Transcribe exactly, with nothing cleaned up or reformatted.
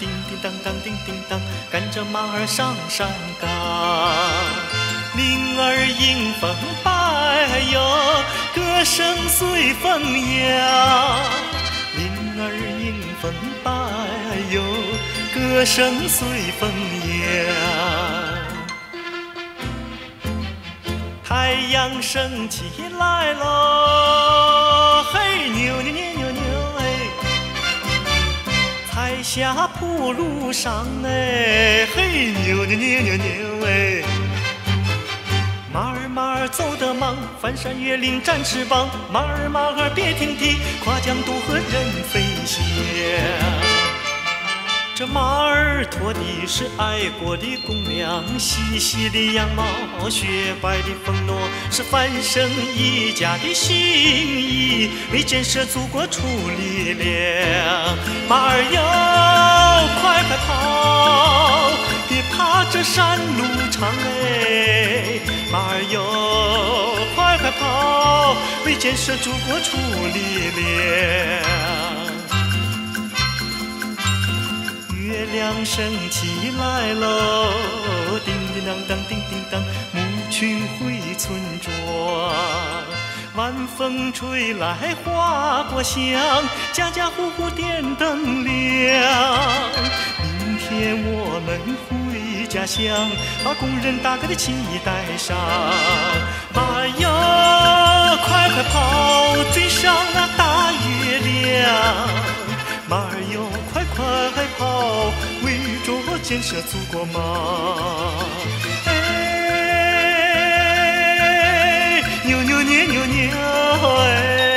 叮叮当当叮叮当，赶着马儿上山岗。铃儿迎风摆哟，歌声随风扬。铃儿迎风摆哟，歌声随风扬。太阳升起来喽，嘿牛牛牛牛牛哎。 彩霞铺路上哎，嘿牛牛牛牛牛哎，马儿马儿走得忙，翻山越岭展翅膀，马儿马儿别停蹄，跨江渡河任飞翔。这马儿驮的是爱国的公粮，细细的羊毛，雪白的风诺，是翻身一家的心意，为建设祖国出力量。马儿哟，快快跑，别怕这山路长哎！马儿哟，快快跑，为建设祖国出力量。 月亮升起来喽，叮叮当当，叮叮当，牧群回村庄。晚风吹来花果香，家家户户点灯亮。明天我们回家乡，把工人大哥的期待上。马哟，快快跑，追上那大月亮。 马儿哟，快快跑，为着建设祖国忙！哎，牛牛牛牛牛哎！